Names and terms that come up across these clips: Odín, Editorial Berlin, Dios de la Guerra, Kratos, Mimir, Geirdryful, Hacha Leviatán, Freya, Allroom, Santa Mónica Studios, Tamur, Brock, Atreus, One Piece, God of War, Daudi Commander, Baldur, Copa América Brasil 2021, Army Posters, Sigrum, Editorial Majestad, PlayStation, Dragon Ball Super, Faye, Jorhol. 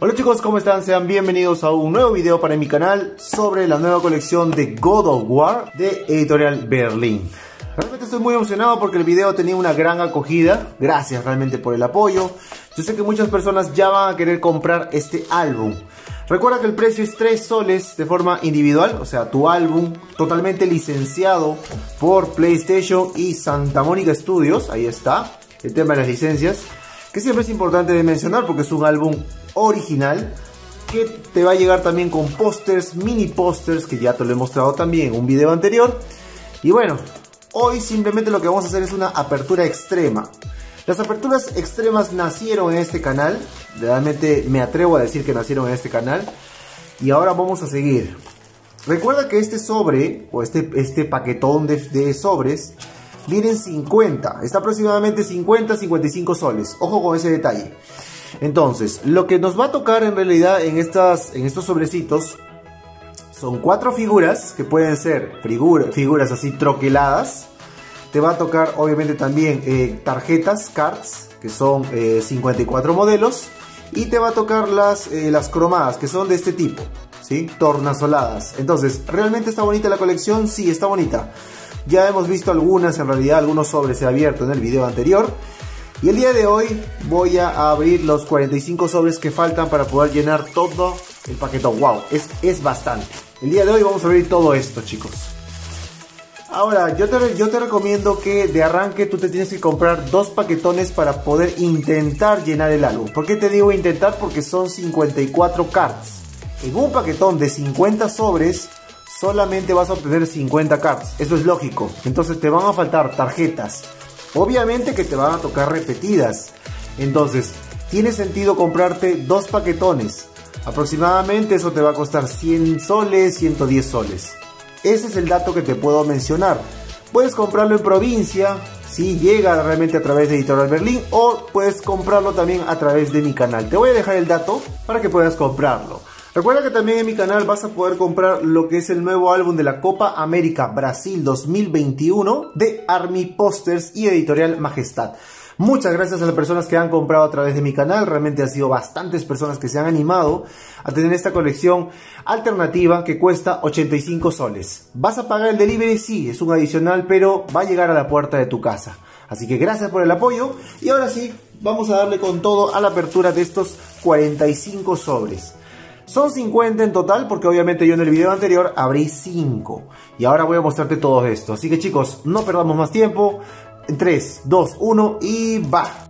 Hola chicos, ¿cómo están? Sean bienvenidos a un nuevo video para mi canal sobre la nueva colección de God of War de Editorial Berlin. Realmente estoy muy emocionado porque el video tenía una gran acogida. Gracias realmente por el apoyo. Yo sé que muchas personas ya van a querer comprar este álbum. Recuerda que el precio es 3 soles de forma individual, o sea, tu álbum totalmente licenciado por PlayStation y Santa Mónica Studios. Ahí está, el tema de las licencias, que siempre es importante de mencionar porque es un álbum original que te va a llegar también con pósters, mini pósters, que ya te lo he mostrado también en un video anterior. Y bueno, hoy simplemente lo que vamos a hacer es una apertura extrema. Las aperturas extremas nacieron en este canal, realmente me atrevo a decir que nacieron en este canal. Y ahora vamos a seguir. Recuerda que este sobre, o este paquetón de sobres, vienen 50, está aproximadamente 50-55 soles, ojo con ese detalle. Entonces, lo que nos va a tocar en realidad en estos sobrecitos son 4 figuras, que pueden ser figuras así troqueladas. Te va a tocar obviamente también tarjetas, cards, que son 54 modelos. Y te va a tocar las cromadas, que son de este tipo, ¿sí? Tornasoladas. Entonces, ¿realmente está bonita la colección? Sí, está bonita. Ya hemos visto algunas, en realidad algunos sobres se han abierto en el video anterior. Y el día de hoy voy a abrir los 45 sobres que faltan para poder llenar todo el paquetón. ¡Wow! Es bastante. El día de hoy vamos a abrir todo esto, chicos. Ahora, yo te recomiendo que de arranque tú te tienes que comprar 2 paquetones para poder intentar llenar el álbum. ¿Por qué te digo intentar? Porque son 54 cards. En un paquetón de 50 sobres solamente vas a obtener 50 cards. Eso es lógico. Entonces te van a faltar tarjetas. Obviamente que te van a tocar repetidas. Entonces, tiene sentido comprarte 2 paquetones. Aproximadamente eso te va a costar 100 soles, 110 soles. Ese es el dato que te puedo mencionar. Puedes comprarlo en provincia, si llega realmente a través de Editorial Berlín, o puedes comprarlo también a través de mi canal. Te voy a dejar el dato para que puedas comprarlo. Recuerda que también en mi canal vas a poder comprar lo que es el nuevo álbum de la Copa América Brasil 2021 de Army Posters y Editorial Majestad. Muchas gracias a las personas que han comprado a través de mi canal. Realmente han sido bastantes personas que se han animado a tener esta colección alternativa que cuesta 85 soles. ¿Vas a pagar el delivery? Sí, es un adicional, pero va a llegar a la puerta de tu casa. Así que gracias por el apoyo. Y ahora sí, vamos a darle con todo a la apertura de estos 45 sobres. Son 50 en total porque obviamente yo en el video anterior abrí 5. Y ahora voy a mostrarte todo esto. Así que chicos, no perdamos más tiempo. 3, 2, 1 y va.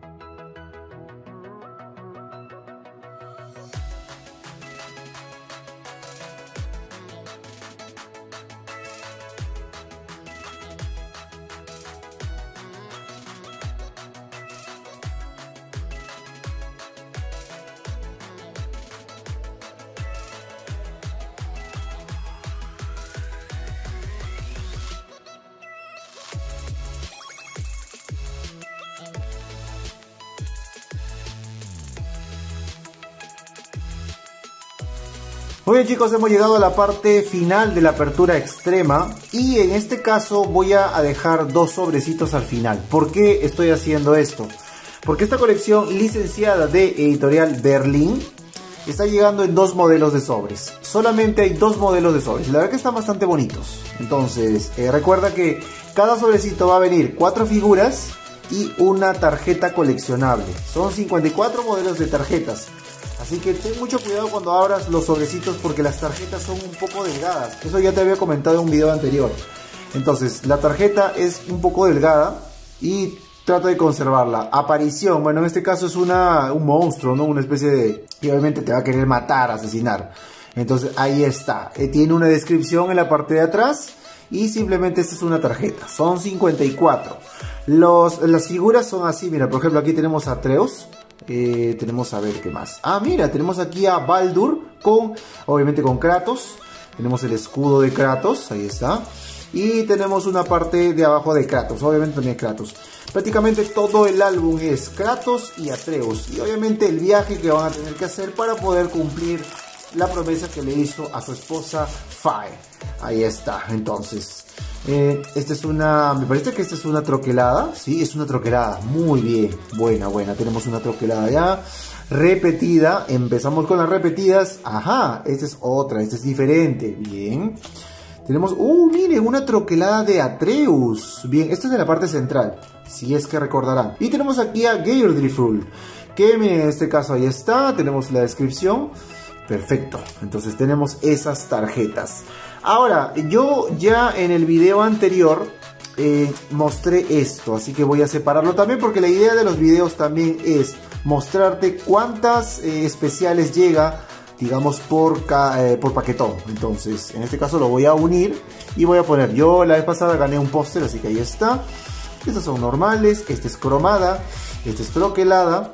Muy bien chicos, hemos llegado a la parte final de la apertura extrema y en este caso voy a dejar 2 sobrecitos al final. ¿Por qué estoy haciendo esto? Porque esta colección licenciada de Editorial Berlin está llegando en 2 modelos de sobres. Solamente hay 2 modelos de sobres. La verdad que están bastante bonitos. Entonces, recuerda que cada sobrecito va a venir 4 figuras y una tarjeta coleccionable. Son 54 modelos de tarjetas. Así que ten mucho cuidado cuando abras los sobrecitos porque las tarjetas son un poco delgadas. Eso ya te había comentado en un video anterior. Entonces, la tarjeta es un poco delgada y trata de conservarla. Aparición, bueno, en este caso es un monstruo, ¿no? Una especie de... que obviamente te va a querer matar, asesinar. Entonces, ahí está. Tiene una descripción en la parte de atrás y simplemente esta es una tarjeta. Son 54. Las figuras son así, mira, por ejemplo, aquí tenemos a Atreus. Tenemos a ver qué más. Ah, mira, tenemos aquí a Baldur obviamente con Kratos. Tenemos el escudo de Kratos, ahí está. Y tenemos una parte de abajo de Kratos, obviamente también Kratos. Prácticamente todo el álbum es Kratos y Atreus. Y obviamente el viaje que van a tener que hacer para poder cumplir la promesa que le hizo a su esposa Faye. Ahí está, entonces... Esta es una... me parece que esta es una troquelada. Sí, es una troquelada. Muy bien. Buena, buena. Tenemos una troquelada ya. Repetida. Empezamos con las repetidas. Ajá. Esta es otra. Esta es diferente. Bien. Tenemos... miren, una troquelada de Atreus. Bien. Esto es de la parte central, si es que recordarán. Y tenemos aquí a Geirdryful, que miren, en este caso ahí está. Tenemos la descripción. Perfecto. Entonces tenemos esas tarjetas. Ahora, yo ya en el video anterior mostré esto, así que voy a separarlo también, porque la idea de los videos también es mostrarte cuántas especiales llega, digamos, por paquetón. Entonces, en este caso lo voy a unir y voy a poner, yo la vez pasada gané un póster, así que ahí está. Estas son normales, esta es cromada, esta es troquelada.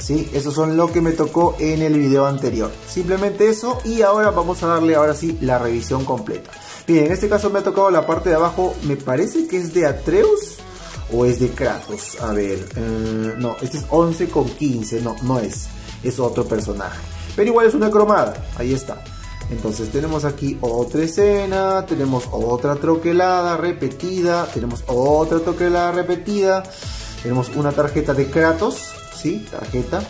Sí, eso son lo que me tocó en el video anterior. Simplemente eso, y ahora vamos a darle ahora sí la revisión completa. Bien, en este caso me ha tocado la parte de abajo, me parece que es de Atreus o es de Kratos. A ver, no, este es 11 con 15, no, no es, es otro personaje. Pero igual es una cromada, ahí está. Entonces tenemos aquí otra escena, tenemos otra troquelada repetida, tenemos otra troquelada repetida. Tenemos una tarjeta de Kratos. Sí, tarjeta.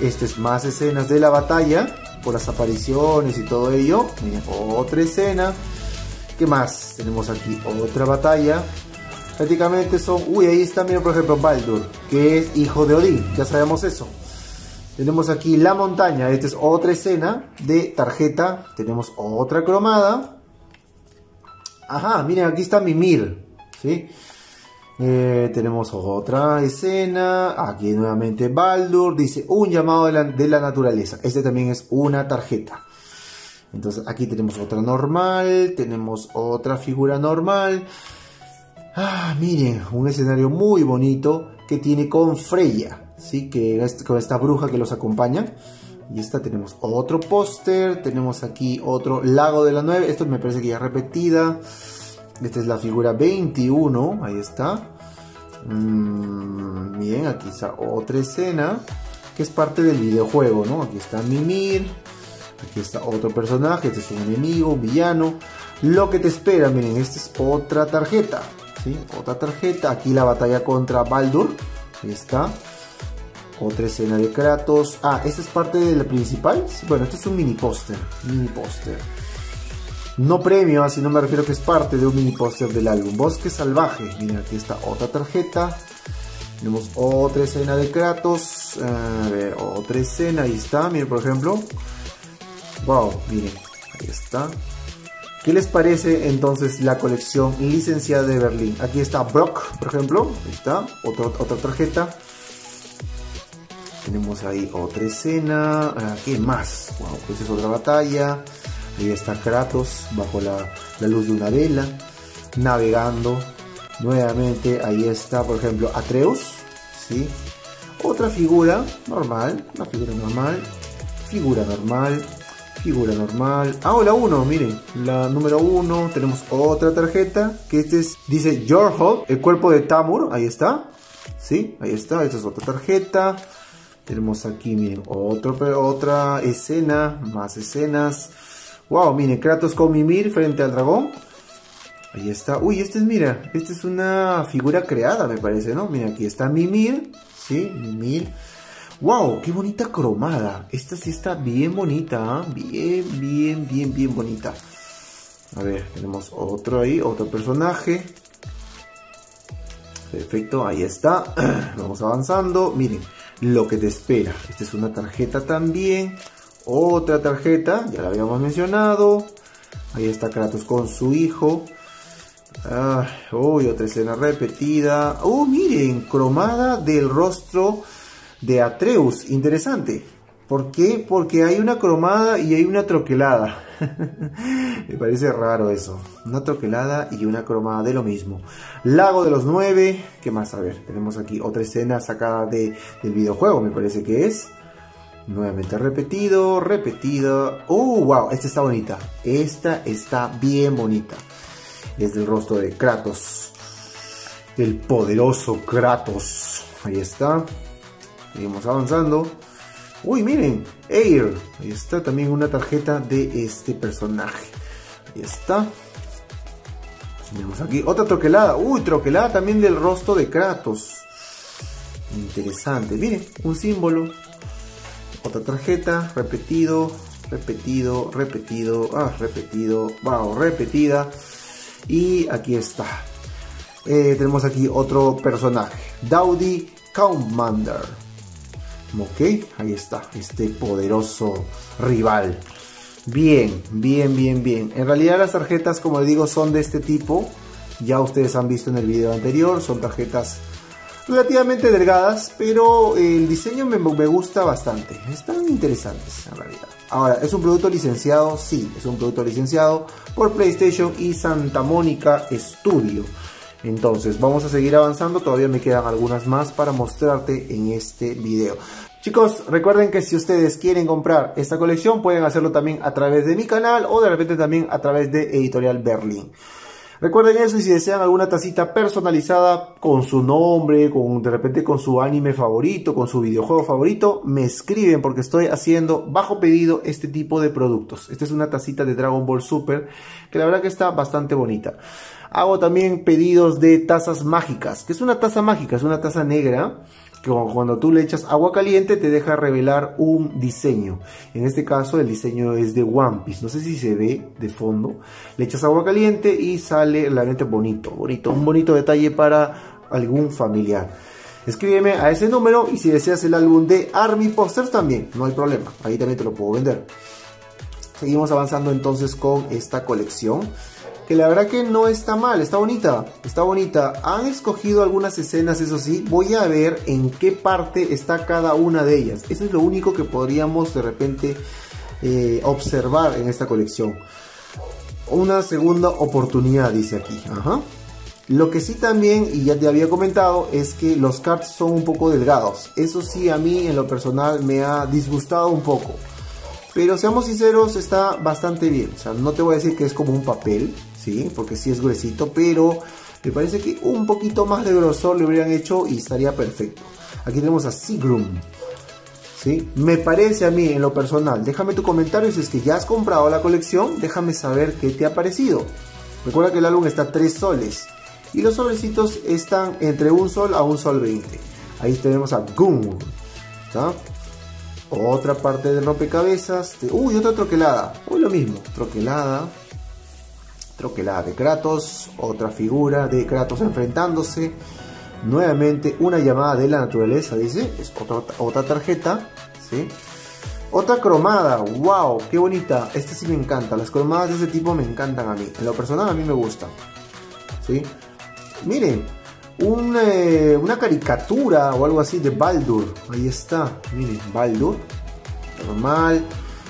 Este es más escenas de la batalla, por las apariciones y todo ello. Miren, otra escena. ¿Qué más? Tenemos aquí otra batalla. Prácticamente son... ahí está, miren, por ejemplo, Baldur, que es hijo de Odín. Ya sabemos eso. Tenemos aquí la montaña. Esta es otra escena de tarjeta. Tenemos otra cromada. Ajá, miren, aquí está Mimir. ¿Sí? Tenemos otra escena. Aquí nuevamente Baldur. Dice un llamado de la naturaleza. Este también es una tarjeta. Entonces aquí tenemos otra normal. Tenemos otra figura normal. Miren, un escenario muy bonito que tiene con Freya, ¿sí? Que es con esta bruja que los acompaña. Y esta tenemos otro póster. Tenemos aquí otro lago de la 9. Esto me parece que ya es repetida. Esta es la figura 21, ahí está. Bien, aquí está otra escena que es parte del videojuego, ¿no? Aquí está Mimir, aquí está otro personaje, este es un enemigo, un villano. Lo que te espera, miren, esta es otra tarjeta, ¿sí? Otra tarjeta, aquí la batalla contra Baldur, ahí está. Otra escena de Kratos. Esta es parte de la principal. Bueno, esto es un mini póster, mini póster. No premio, así no me refiero que es parte de un mini póster del álbum. Bosque salvaje. Miren, aquí está otra tarjeta. Tenemos otra escena de Kratos. A ver, otra escena. Ahí está, miren, por ejemplo. Wow, miren, ahí está. ¿Qué les parece entonces la colección licenciada de Berlín? Aquí está Brock, por ejemplo. Ahí está, otra tarjeta. Tenemos ahí otra escena. ¿Qué más? Wow, pues es otra batalla. Ahí está Kratos bajo la luz de una vela, navegando. Nuevamente ahí está, por ejemplo, Atreus, ¿sí? Otra figura normal, una figura normal, figura normal, figura normal. La 1, miren, la número 1. Tenemos otra tarjeta, que dice Jorhol, el cuerpo de Tamur, ahí está. Sí, ahí está, esta es otra tarjeta. Tenemos aquí, miren, otra escena, más escenas. Wow, miren, Kratos con Mimir frente al dragón. Ahí está. Mira, esta es una figura creada, me parece, ¿no? Mira, aquí está Mimir. Sí, Mimir. Wow, qué bonita cromada. Esta sí está bien bonita, ¿eh? Bien, bien, bien, bien bonita. A ver, tenemos otro ahí, otro personaje. Perfecto, ahí está. Vamos avanzando. Miren, lo que te espera. Esta es una tarjeta también. Otra tarjeta, ya la habíamos mencionado. Ahí está Kratos con su hijo. Otra escena repetida. Miren, cromada del rostro de Atreus. Interesante. ¿Por qué? Porque hay una cromada y hay una troquelada. Me parece raro eso. Una troquelada y una cromada de lo mismo. Lago de los 9. ¿Qué más? A ver, tenemos aquí otra escena sacada del videojuego, me parece que es. Nuevamente repetido, repetido. Wow, esta está bonita. Esta está bien bonita. Es del rostro de Kratos. El poderoso Kratos. Ahí está. Seguimos avanzando. Miren, Air. Ahí está también una tarjeta de este personaje. Ahí está. Tenemos aquí otra troquelada. Uy, troquelada también del rostro de Kratos. Interesante. Miren, un símbolo. Otra tarjeta. Repetido. Repetido. Repetido. Ah, repetido. Wow, repetida. Y aquí está. Tenemos aquí otro personaje. Daudi Commander. Ok, ahí está. Este poderoso rival. Bien, bien, bien, bien. En realidad las tarjetas, como les digo, son de este tipo. Ya ustedes han visto en el video anterior. Son tarjetas relativamente delgadas, pero el diseño me gusta bastante. Están interesantes en realidad. Ahora, ¿es un producto licenciado? Sí, es un producto licenciado por PlayStation y Santa Mónica Studios. Entonces, vamos a seguir avanzando. Todavía me quedan algunas más para mostrarte en este video. Chicos, recuerden que si ustedes quieren comprar esta colección, pueden hacerlo también a través de mi canal o de repente también a través de Editorial Berlin. Recuerden eso, y si desean alguna tacita personalizada con su nombre, de repente con su anime favorito, con su videojuego favorito, me escriben porque estoy haciendo bajo pedido este tipo de productos. Esta es una tacita de Dragon Ball Super que la verdad que está bastante bonita. Hago también pedidos de tazas mágicas, que es una taza mágica, es una taza negra. Cuando tú le echas agua caliente te deja revelar un diseño. En este caso el diseño es de One Piece. No sé si se ve de fondo. Le echas agua caliente y sale realmente bonito, bonito. Un bonito detalle para algún familiar. Escríbeme a ese número y si deseas el álbum de Army Posters también. No hay problema. Ahí también te lo puedo vender. Seguimos avanzando entonces con esta colección, que la verdad que no está mal, está bonita, está bonita. Han escogido algunas escenas, eso sí. Voy a ver en qué parte está cada una de ellas. Eso es lo único que podríamos de repente observar en esta colección. Una segunda oportunidad, dice aquí. Ajá. Lo que sí también, y ya te había comentado, es que los cards son un poco delgados. Eso sí, a mí en lo personal me ha disgustado un poco. Pero seamos sinceros, está bastante bien. O sea, no te voy a decir que es como un papel, ¿sí? Porque sí es gruesito, pero me parece que un poquito más de grosor le hubieran hecho y estaría perfecto. Aquí tenemos a Sigrum, ¿sí? Me parece a mí, en lo personal. Déjame tu comentario si es que ya has comprado la colección. Déjame saber qué te ha parecido. Recuerda que el álbum está a 3 soles. Y los sobrecitos están entre 1 sol a 1 sol 20. Ahí tenemos a Gum, ¿está? Otra parte de rompecabezas. Uy, otra troquelada. Uy, lo mismo. Troquelada. Troquelada de Kratos. Otra figura de Kratos enfrentándose. Nuevamente una llamada de la naturaleza, dice. Es otra tarjeta, ¿sí? Otra cromada. ¡Wow! ¡Qué bonita! Esta sí me encanta. Las cromadas de ese tipo me encantan a mí. En lo personal a mí me gustan, ¿sí? Miren. Una caricatura o algo así de Baldur. Ahí está, miren, Baldur. Normal.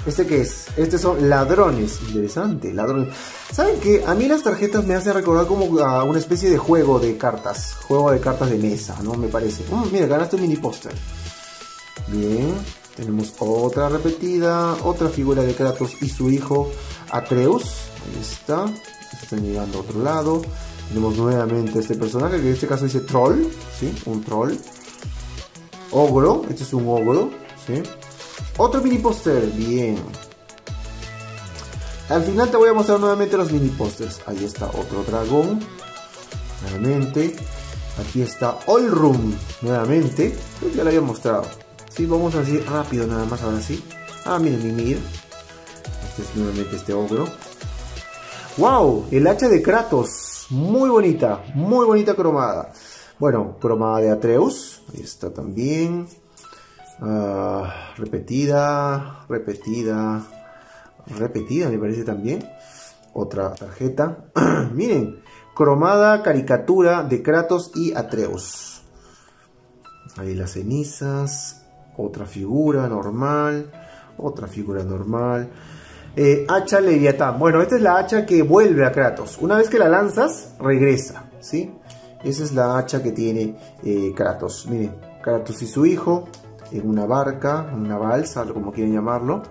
¿Este qué es? Estos son ladrones. Interesante, ladrones. ¿Saben qué? A mí las tarjetas me hacen recordar como a una especie de juego de cartas. Juego de cartas de mesa, ¿no? Me parece. Mira, ganaste un mini póster. Bien. Tenemos otra repetida. Otra figura de Kratos y su hijo Atreus. Ahí está. Están llegando a otro lado. Tenemos nuevamente este personaje, que en este caso dice troll, ¿sí? Un troll. Ogro, este es un ogro, ¿sí? Otro mini póster, bien. Al final te voy a mostrar nuevamente los mini pósters. Ahí está otro dragón, nuevamente. Aquí está Allroom, nuevamente. Creo que ya lo había mostrado. Sí, vamos a decir rápido nada más, ahora sí. Ah, miren, Mimir. Este es nuevamente este ogro. ¡Wow! El hacha de Kratos. Muy bonita cromada. Bueno, cromada de Atreus. Ahí está también. Repetida me parece también. Otra tarjeta. Miren, cromada caricatura de Kratos y Atreus. Ahí las cenizas. Otra figura normal. Otra figura normal. Hacha Leviatán. Bueno, esta es la hacha que vuelve a Kratos. Una vez que la lanzas, regresa, ¿sí? Esa es la hacha que tiene Kratos. Miren, Kratos y su hijo en una barca, en una balsa, como quieren llamarlo.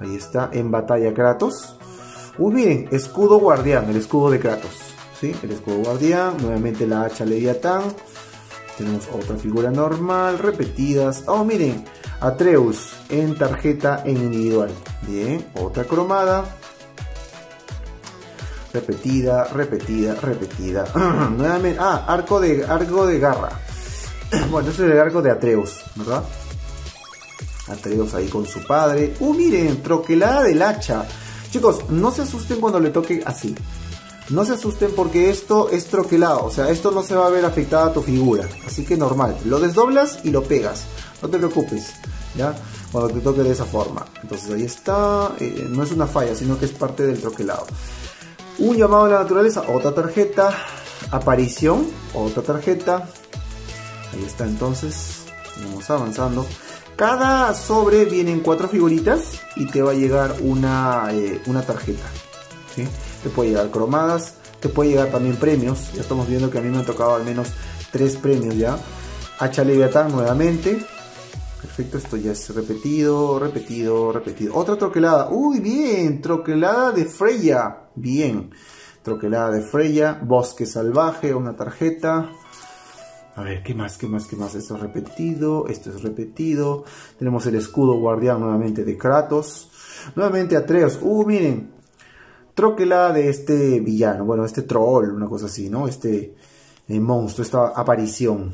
Ahí está, en batalla Kratos. Uy, miren, escudo guardián, el escudo de Kratos, ¿sí? El escudo guardián, nuevamente la hacha Leviatán. Tenemos otra figura normal, repetidas. Oh, miren, Atreus en tarjeta en individual. Bien, otra cromada. repetida. Nuevamente, arco de garra. Bueno, ese es el arco de Atreus, ¿verdad? Atreus ahí con su padre. Miren, troquelada del hacha. Chicos, no se asusten cuando le toque así. No se asusten porque esto es troquelado. O sea, esto no se va a ver afectada a tu figura. Así que normal. Lo desdoblas y lo pegas. No te preocupes, ¿ya? Cuando te toque de esa forma. Entonces ahí está. No es una falla, sino que es parte del troquelado. Un llamado a la naturaleza. Otra tarjeta. Aparición. Otra tarjeta. Ahí está entonces. Vamos avanzando. Cada sobre vienen 4 figuritas y te va a llegar una tarjeta, ¿sí? Te puede llegar cromadas, te puede llegar también premios. Ya estamos viendo que a mí me han tocado al menos 3 premios ya. Hacha Leviatán nuevamente. Perfecto, esto ya es repetido. Otra troquelada. ¡Uy, bien! Troquelada de Freya. Bien. Troquelada de Freya. Bosque salvaje, una tarjeta. A ver, ¿qué más? Esto es repetido. Tenemos el escudo guardián nuevamente de Kratos. Nuevamente Atreus. Miren. Troquelada de este villano. Bueno, este troll, una cosa así, ¿no? Este monstruo, esta aparición.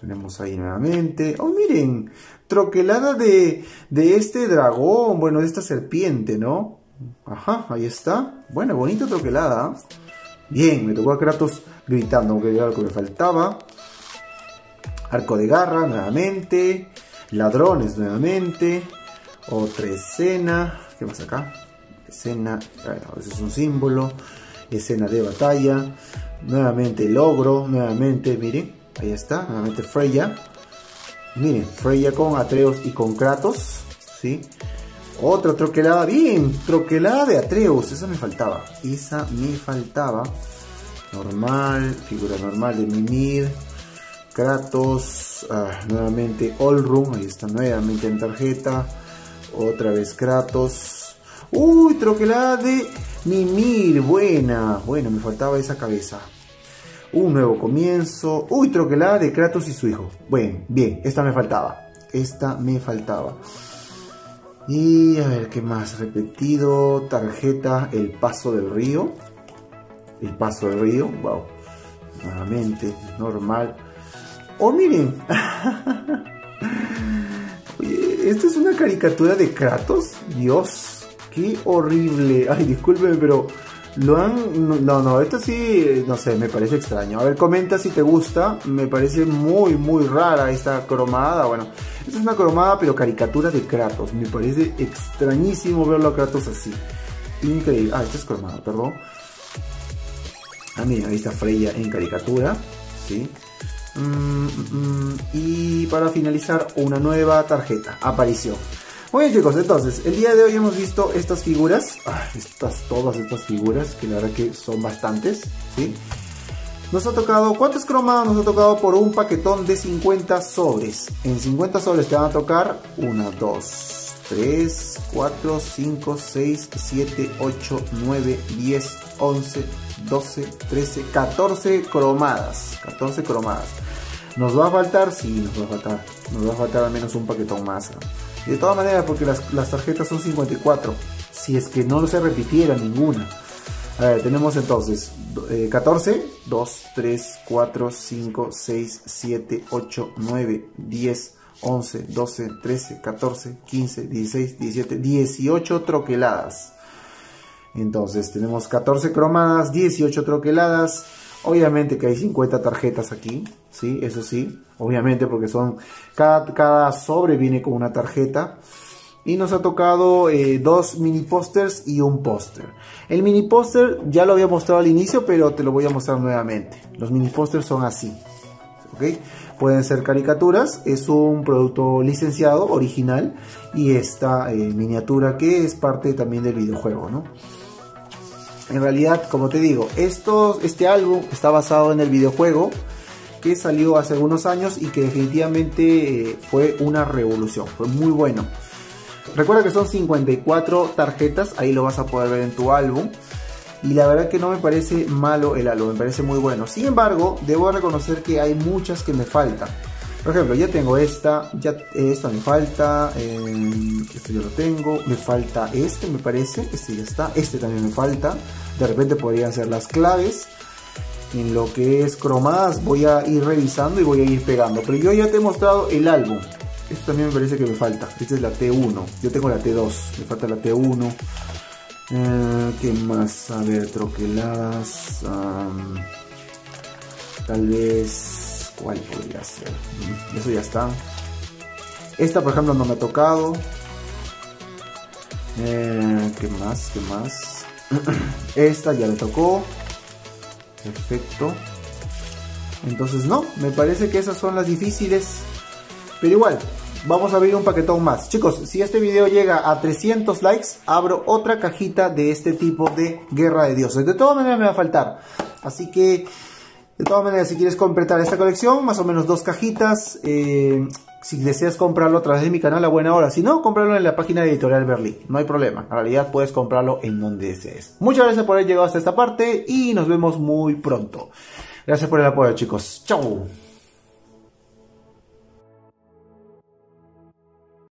Tenemos ahí nuevamente. Miren. Troquelada de este dragón. Bueno, de esta serpiente, ¿no? Ajá, ahí está. Bueno, bonita troquelada. Bien, me tocó a Kratos gritando, aunque era algo que me faltaba. Arco de garra nuevamente. Ladrones nuevamente. Otra escena. ¿Qué más acá? Escena. A veces es un símbolo. Escena de batalla. Nuevamente el ogro. Nuevamente, miren. Ahí está. Nuevamente Freya. Miren, Freya con Atreus y con Kratos. ¿Sí? Otra troquelada. Bien. Troquelada de Atreus. Esa me faltaba. Normal. Figura normal de Mimir. Kratos, nuevamente Allroom, ahí está nuevamente en tarjeta, otra vez Kratos, troquelada de Mimir, buena, me faltaba esa cabeza, un nuevo comienzo, troquelada de Kratos y su hijo, bien, esta me faltaba, y a ver qué más, repetido, tarjeta, el paso del río, wow, nuevamente, normal. Miren, oye, ¿esto es una caricatura de Kratos? Dios, qué horrible. Ay, discúlpeme, pero lo han... No, esto sí, no sé, me parece extraño. A ver, comenta si te gusta. Me parece muy rara esta cromada. Bueno, esta es una cromada, pero caricatura de Kratos. Me parece extrañísimo verlo a Kratos así. Increíble. Esta es cromada, perdón. Miren, ahí está Freya en caricatura. Sí. Y para finalizar, una nueva tarjeta, aparición. Muy bien, chicos, entonces, el día de hoy hemos visto estas figuras. Todas estas figuras, que la verdad que son bastantes, ¿sí? Nos ha tocado, ¿cuántas cromadas nos ha tocado por un paquetón de 50 sobres? En 50 sobres te van a tocar 1, 2, 3, 4, 5, 6, 7, 8, 9, 10, 11, 12, 13, 14 cromadas. 14 cromadas. ¿Nos va a faltar? Sí, nos va a faltar. Nos va a faltar al menos un paquetón más. De todas maneras, porque las tarjetas son 54. Si es que no se repitiera ninguna. A ver, tenemos entonces 14, 2, 3, 4, 5, 6, 7, 8, 9, 10, 11, 12, 13, 14, 15, 16, 17, 18 troqueladas. Entonces tenemos 14 cromadas, 18 troqueladas. Obviamente que hay 50 tarjetas aquí, ¿sí? Eso sí, obviamente porque son... Cada sobre viene con una tarjeta. Y nos ha tocado 2 mini pósters y un póster. El mini póster ya lo había mostrado al inicio, pero te lo voy a mostrar nuevamente. Los mini pósters son así, ¿ok? Pueden ser caricaturas, es un producto licenciado, original. Y esta miniatura que es parte también del videojuego, ¿no? En realidad, como te digo, este álbum está basado en el videojuego que salió hace algunos años y que definitivamente fue una revolución, fue muy bueno. Recuerda que son 54 tarjetas, ahí lo vas a poder ver en tu álbum. Y la verdad que no me parece malo el álbum, me parece muy bueno. Sin embargo, debo reconocer que hay muchas que me faltan. Por ejemplo, ya tengo esta, ya esta me falta, esto ya lo tengo, me falta este, me parece, este ya está, este también me falta. De repente podrían ser las claves. En lo que es cromadas voy a ir revisando y voy a ir pegando. Pero yo ya te he mostrado el álbum. Esto también me parece que me falta. Esta es la T1, yo tengo la T2, me falta la T1. ¿Qué más? A ver, troqueladas. Tal vez... ¿cuál podría ser? Eso ya está. Esta, por ejemplo, no me ha tocado. ¿Qué más? ¿Qué más? Esta ya me tocó. Perfecto. Entonces, no, me parece que esas son las difíciles. Pero igual, vamos a abrir un paquetón más. Chicos, si este video llega a 300 likes, abro otra cajita de este tipo de Guerra de Dioses. De todas maneras me va a faltar. Así que, de todas maneras, si quieres completar esta colección, más o menos 2 cajitas. Si deseas comprarlo a través de mi canal, a buena hora. Si no, comprarlo en la página de Editorial Berlin. No hay problema. En realidad puedes comprarlo en donde desees. Muchas gracias por haber llegado hasta esta parte y nos vemos muy pronto. Gracias por el apoyo, chicos. Chau.